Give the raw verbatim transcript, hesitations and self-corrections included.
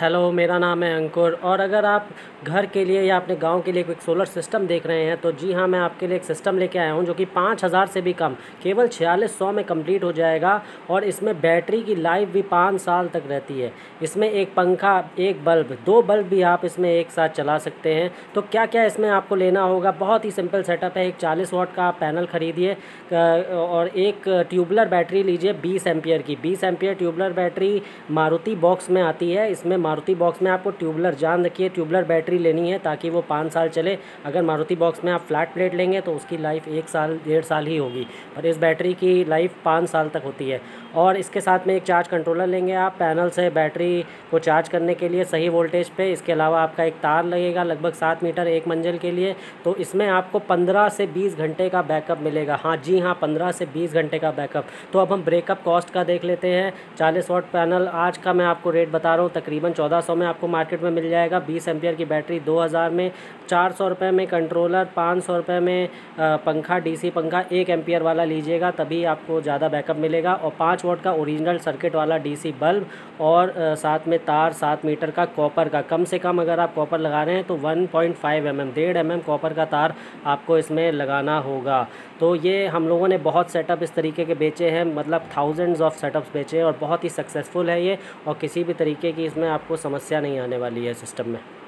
Hello, मेरा नाम है अंकुर। और अगर आप घर के लिए या अपने गांव के लिए कोई सोलर सिस्टम देख रहे हैं तो जी हां, मैं आपके लिए एक सिस्टम लेके आया हूं जो कि पाँच हज़ार से भी कम, केवल छियालीस सौ में कंप्लीट हो जाएगा। और इसमें बैटरी की लाइफ भी पाँच साल तक रहती है। इसमें एक पंखा, एक बल्ब, दो बल्ब भी आप इसमें एक साथ चला सकते हैं। तो क्या क्या इसमें आपको लेना होगा, बहुत ही सिंपल सेटअप है। एक चालीस वाट का पैनल ख़रीदिए और एक ट्यूबुलर बैटरी लीजिए बीस एम्पियर की। बीस ampere tubular battery Maruti box में आती है। इसमें मारुति बॉक्स में आपको ट्यूबुलर, जान रखिए, ट्यूबुलर बैटरी लेनी है ताकि वो पाँच साल चले। अगर मारुति बॉक्स में आप फ्लैट प्लेट लेंगे तो उसकी लाइफ एक साल डेढ़ साल ही होगी, पर इस बैटरी की लाइफ पाँच साल तक होती है। और इसके साथ में एक चार्ज कंट्रोलर लेंगे आप पैनल से बैटरी को चार्ज करने के लिए सही वोल्टेज पे। इसके अलावा आपका एक तार लगेगा लगभग सात मीटर एक मंजिल के लिए। तो इसमें आपको पंद्रह से बीस घंटे का बैकअप मिलेगा। हाँ जी हाँ, पंद्रह से बीस घंटे का बैकअप। तो अब हम ब्रेकअप कॉस्ट का देख लेते हैं। चालीस वाट पैनल आज का मैं आपको रेट बता रहा हूँ, तकरीबन चौदह सौ में आपको मार्केट में मिल जाएगा। बीस एम्पियर की बैटरी दो हज़ार में, चार सौ रुपये में कंट्रोलर, पाँच सौ रुपये में पंखा, डीसी पंखा एक एम्पियर वाला लीजिएगा तभी आपको ज़्यादा बैकअप मिलेगा। और पाँच वाट का ओरिजिनल सर्किट वाला डीसी बल्ब और साथ में तार सात मीटर का कॉपर का। कम से कम अगर आप कॉपर लगा रहे हैं तो one point five M M, डेढ़ एम एम कॉपर का तार आपको इसमें लगाना होगा। तो ये हम लोगों ने बहुत सेटअप इस तरीके के बेचे हैं, मतलब थाउजेंड्स ऑफ सेटअप्स बेचे हैं और बहुत ही सक्सेसफुल है ये। और किसी भी तरीके की इसमें आपको समस्या नहीं आने वाली है सिस्टम में।